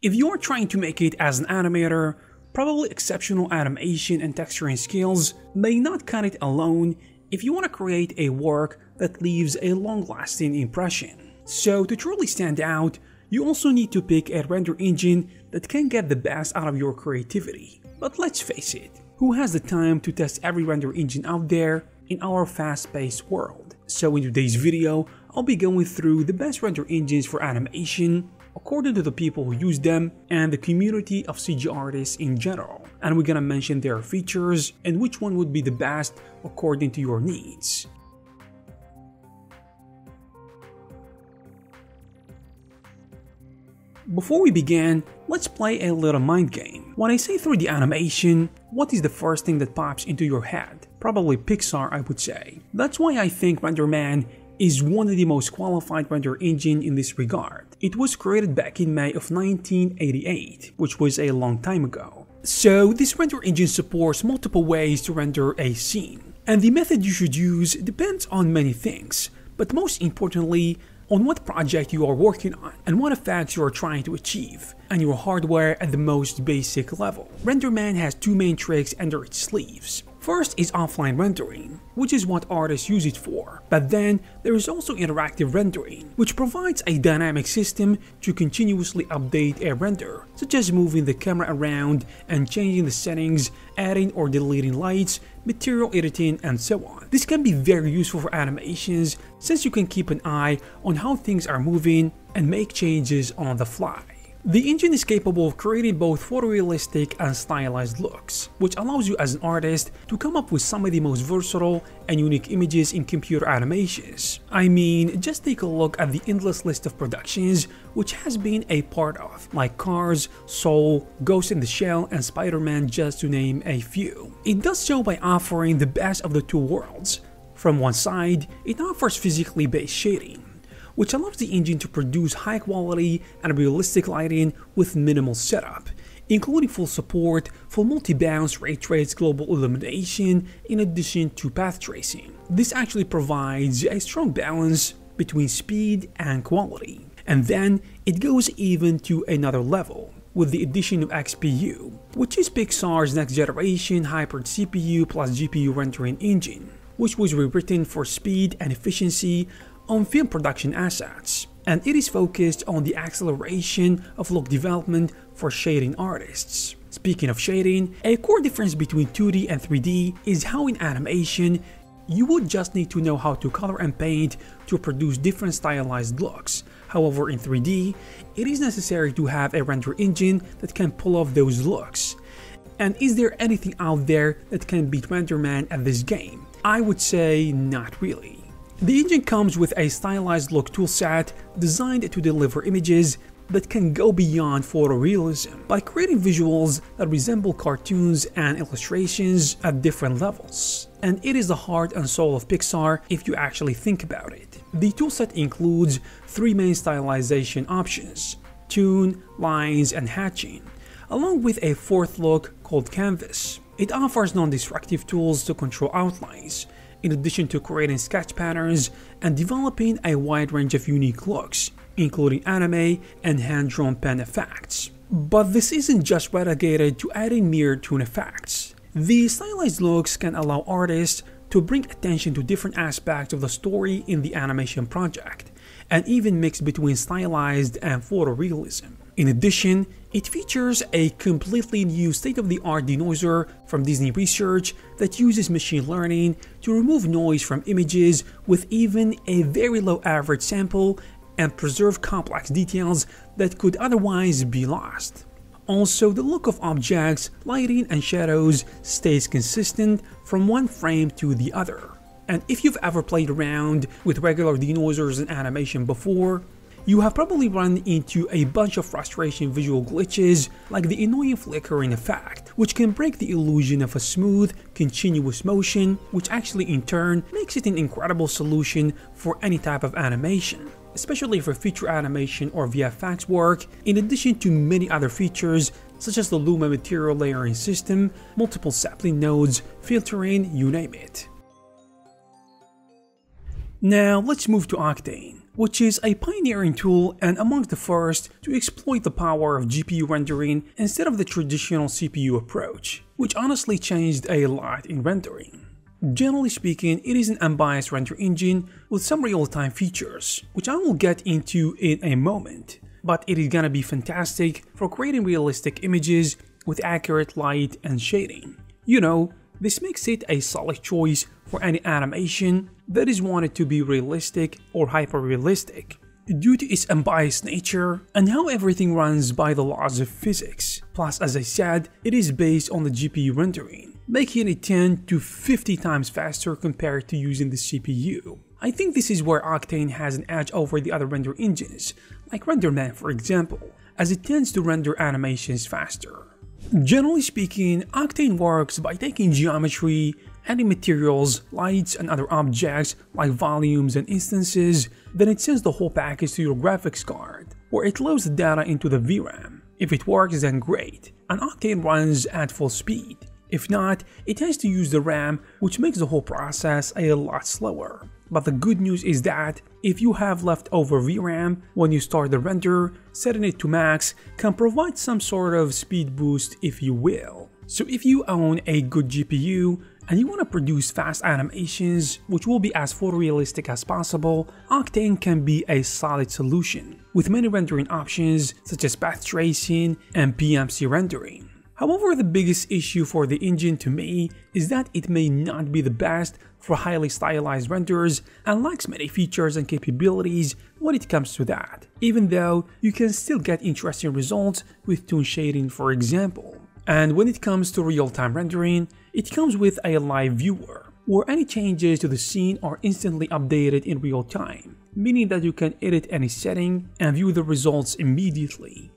If you're trying to make it as an animator, probably exceptional animation and texturing skills may not cut it alone if you want to create a work that leaves a long-lasting impression. So to truly stand out, you also need to pick a render engine that can get the best out of your creativity. But let's face it, who has the time to test every render engine out there in our fast-paced world? So in today's video, I'll be going through the best render engines for animation according to the people who use them and the community of CG artists in general. And we're gonna mention their features and which one would be the best according to your needs. Before we begin, let's play a little mind game. When I say 3D animation, what is the first thing that pops into your head? Probably Pixar, I would say. That's why I think RenderMan is one of the most qualified render engine in this regard. It was created back in May of 1988, which was a long time ago. So this render engine supports multiple ways to render a scene. And the method you should use depends on many things, but most importantly, on what project you are working on and what effects you are trying to achieve, and your hardware at the most basic level. RenderMan has two main tricks under its sleeves. First is offline rendering, which is what artists use it for, but then there is also interactive rendering, which provides a dynamic system to continuously update a render, such as moving the camera around and changing the settings, adding or deleting lights, material editing, and so on. This can be very useful for animations since you can keep an eye on how things are moving and make changes on the fly. The engine is capable of creating both photorealistic and stylized looks, which allows you as an artist to come up with some of the most versatile and unique images in computer animations. I mean, just take a look at the endless list of productions which has been a part of, like Cars, Soul, Ghost in the Shell, and Spider-Man, just to name a few. It does so by offering the best of the two worlds. From one side, it offers physically based shading, which allows the engine to produce high quality and realistic lighting with minimal setup, including full support for multi-bounce, ray trace, global illumination, in addition to path tracing. This actually provides a strong balance between speed and quality. And then it goes even to another level with the addition of XPU, which is Pixar's next generation hybrid CPU plus GPU rendering engine, which was rewritten for speed and efficiency on film production assets, and it is focused on the acceleration of look development for shading artists. Speaking of shading, a core difference between 2D and 3D is how in animation you would just need to know how to color and paint to produce different stylized looks. However, in 3D, it is necessary to have a render engine that can pull off those looks. And is there anything out there that can beat RenderMan at this game? I would say not really. The engine comes with a stylized look toolset designed to deliver images that can go beyond photorealism by creating visuals that resemble cartoons and illustrations at different levels. And it is the heart and soul of Pixar if you actually think about it. The toolset includes three main stylization options: tune, lines, and hatching, along with a fourth look called canvas. It offers non-destructive tools to control outlines, in addition to creating sketch patterns and developing a wide range of unique looks, including anime and hand-drawn pen effects. But this isn't just relegated to adding mere tune effects. These stylized looks can allow artists to bring attention to different aspects of the story in the animation project, and even mix between stylized and photorealism. In addition, it features a completely new state-of-the-art denoiser from Disney Research that uses machine learning to remove noise from images with even a very low average sample and preserve complex details that could otherwise be lost. Also, the look of objects, lighting, and shadows stays consistent from one frame to the other. And if you've ever played around with regular denoisers in animation before, you have probably run into a bunch of frustration visual glitches like the annoying flickering effect, which can break the illusion of a smooth, continuous motion, which actually in turn makes it an incredible solution for any type of animation, especially for feature animation or VFX work, in addition to many other features such as the Lumen material layering system, multiple sapling nodes, filtering, you name it. Now let's move to Octane, which is a pioneering tool and among the first to exploit the power of GPU rendering instead of the traditional CPU approach, which honestly changed a lot in rendering. Generally speaking, it is an unbiased render engine with some real-time features, which I will get into in a moment, but it is gonna be fantastic for creating realistic images with accurate light and shading. You know, this makes it a solid choice for any animation that is wanted to be realistic or hyper-realistic, due to its unbiased nature and how everything runs by the laws of physics. Plus, as I said, it is based on the GPU rendering, making it 10 to 50 times faster compared to using the CPU. I think this is where Octane has an edge over the other render engines, like RenderMan for example, as it tends to render animations faster. Generally speaking, Octane works by taking geometry, adding materials, lights, and other objects like volumes and instances, then it sends the whole package to your graphics card, where it loads the data into the VRAM. If it works, then great, and Octane runs at full speed. If not, it has to use the RAM, which makes the whole process a lot slower. But the good news is that if you have leftover VRAM when you start the render, setting it to max can provide some sort of speed boost if you will. So if you own a good GPU and you want to produce fast animations which will be as photorealistic as possible, Octane can be a solid solution, with many rendering options such as path tracing and PMC rendering. However, the biggest issue for the engine to me is that it may not be the best for highly stylized renders and lacks many features and capabilities when it comes to that, even though you can still get interesting results with toon shading for example. And when it comes to real-time rendering, it comes with a live viewer, where any changes to the scene are instantly updated in real time, meaning that you can edit any setting and view the results immediately.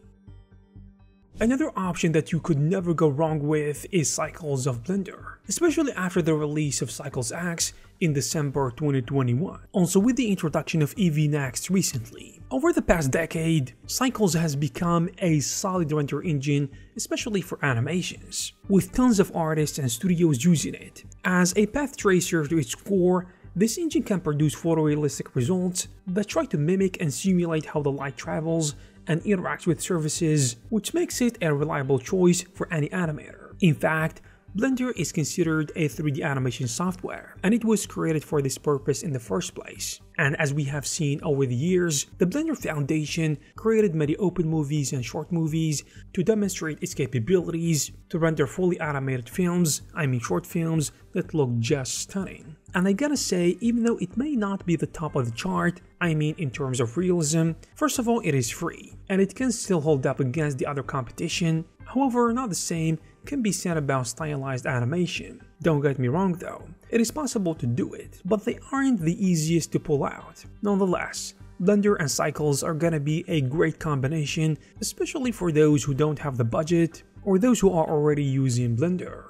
Another option that you could never go wrong with is Cycles of Blender, especially after the release of Cycles X in December 2021, also with the introduction of Eevee Next recently. Over the past decade, Cycles has become a solid render engine, especially for animations, with tons of artists and studios using it. As a path tracer to its core, this engine can produce photorealistic results that try to mimic and simulate how the light travels and interacts with surfaces, which makes it a reliable choice for any animator. In fact, Blender is considered a 3D animation software, and it was created for this purpose in the first place. And as we have seen over the years, the Blender Foundation created many open movies and short movies to demonstrate its capabilities to render fully animated films, short films that look just stunning. And I gotta say, even though it may not be the top of the chart, in terms of realism, first of all, it is free, and it can still hold up against the other competition. However, not the same can be said about stylized animation. Don't get me wrong though, it is possible to do it, but they aren't the easiest to pull out. Nonetheless, Blender and Cycles are gonna be a great combination, especially for those who don't have the budget or those who are already using Blender.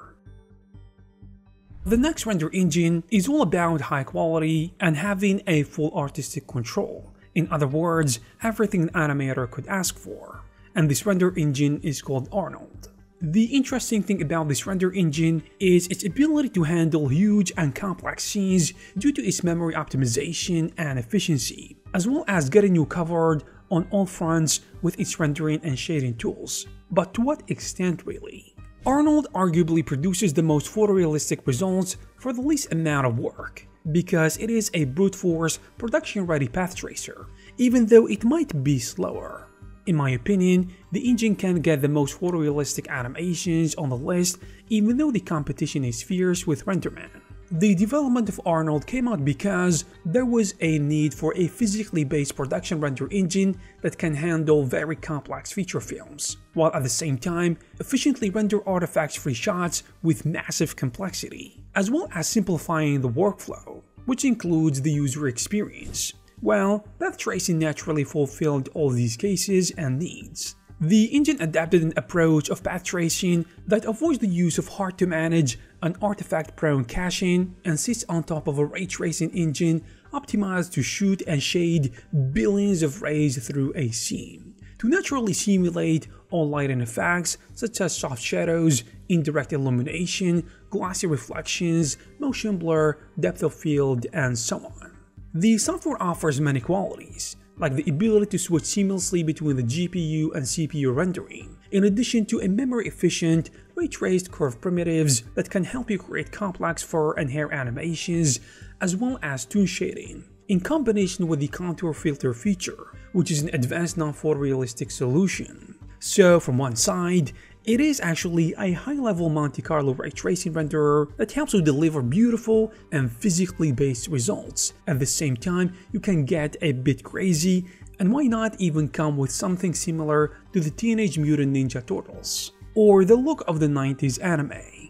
The next render engine is all about high quality and having a full artistic control. In other words, everything an animator could ask for. And this render engine is called Arnold. The interesting thing about this render engine is its ability to handle huge and complex scenes due to its memory optimization and efficiency, as well as getting you covered on all fronts with its rendering and shading tools. But to what extent really? Arnold arguably produces the most photorealistic results for the least amount of work, because it is a brute force production-ready path tracer, even though it might be slower. In my opinion, the engine can get the most photorealistic animations on the list, even though the competition is fierce with RenderMan. The development of Arnold came out because there was a need for a physically based production render engine that can handle very complex feature films, while at the same time efficiently render artifacts-free shots with massive complexity, as well as simplifying the workflow, which includes the user experience. Well, path tracing naturally fulfilled all these cases and needs. The engine adapted an approach of path tracing that avoids the use of hard-to-manage and artifact-prone caching and sits on top of a ray tracing engine optimized to shoot and shade billions of rays through a scene, to naturally simulate all lighting effects such as soft shadows, indirect illumination, glossy reflections, motion blur, depth of field, and so on. The software offers many qualities, like the ability to switch seamlessly between the GPU and CPU rendering, in addition to a memory-efficient, ray-traced curve primitives that can help you create complex fur and hair animations, as well as toon shading, in combination with the contour filter feature, which is an advanced non-photorealistic solution. So from one side, it is actually a high-level Monte Carlo ray tracing renderer that helps you deliver beautiful and physically based results. At the same time, you can get a bit crazy, and why not even come with something similar to the Teenage Mutant Ninja Turtles, or the look of the 90s anime.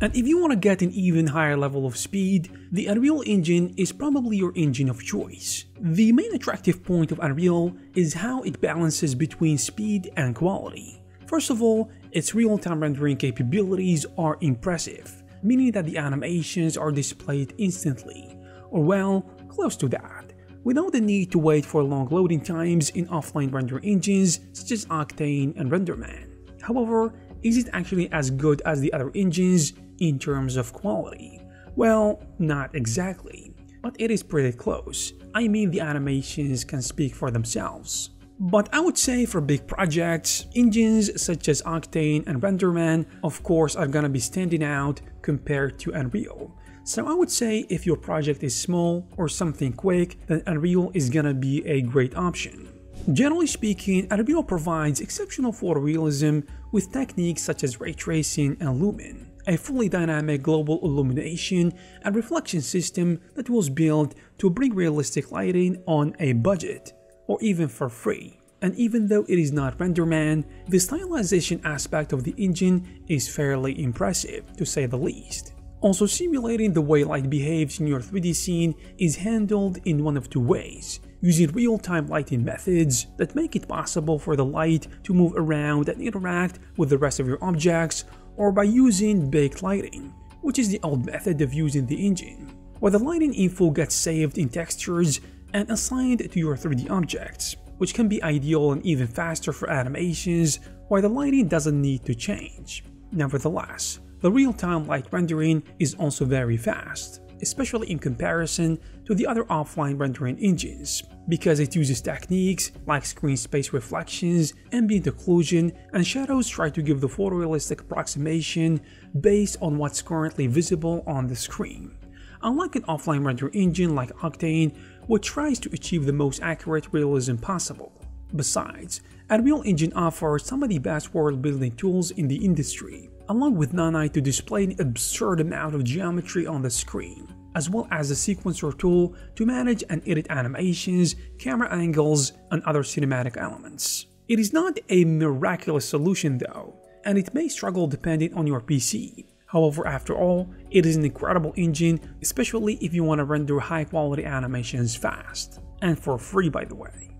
And if you want to get an even higher level of speed, the Unreal Engine is probably your engine of choice. The main attractive point of Unreal is how it balances between speed and quality. First of all, its real-time rendering capabilities are impressive, meaning that the animations are displayed instantly, or well, close to that, without the need to wait for long loading times in offline render engines such as Octane and RenderMan. However, is it actually as good as the other engines in terms of quality? Well, not exactly, but it is pretty close. I mean, the animations can speak for themselves. But I would say for big projects, engines such as Octane and RenderMan of course are gonna be standing out compared to Unreal. So I would say if your project is small or something quick, then Unreal is gonna be a great option. Generally speaking, Unreal provides exceptional photorealism with techniques such as ray tracing and Lumen, a fully dynamic global illumination and reflection system that was built to bring realistic lighting on a budget, or even for free. And even though it is not RenderMan, the stylization aspect of the engine is fairly impressive, to say the least. Also, simulating the way light behaves in your 3D scene is handled in one of two ways, using real-time lighting methods that make it possible for the light to move around and interact with the rest of your objects, or by using baked lighting, which is the old method of using the engine, where the lighting info gets saved in textures and assigned to your 3D objects, which can be ideal and even faster for animations where the lighting doesn't need to change. Nevertheless, the real-time light rendering is also very fast, especially in comparison to the other offline rendering engines, because it uses techniques like screen space reflections, ambient occlusion, and shadows try to give the photorealistic approximation based on what's currently visible on the screen. Unlike an offline render engine like Octane, which tries to achieve the most accurate realism possible. Besides, Unreal Engine offers some of the best world-building tools in the industry, along with Nanai to display an absurd amount of geometry on the screen, as well as the sequencer tool to manage and edit animations, camera angles, and other cinematic elements. It is not a miraculous solution though, and it may struggle depending on your PC. However, after all, it is an incredible engine, especially if you want to render high-quality animations fast. And for free, by the way.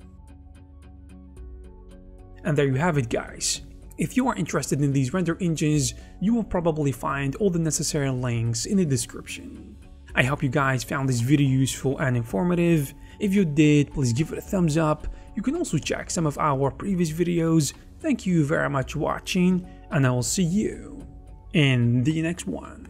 And there you have it, guys. If you are interested in these render engines, you will probably find all the necessary links in the description. I hope you guys found this video useful and informative. If you did, please give it a thumbs up. You can also check some of our previous videos. Thank you very much for watching, and I will see you in the next one.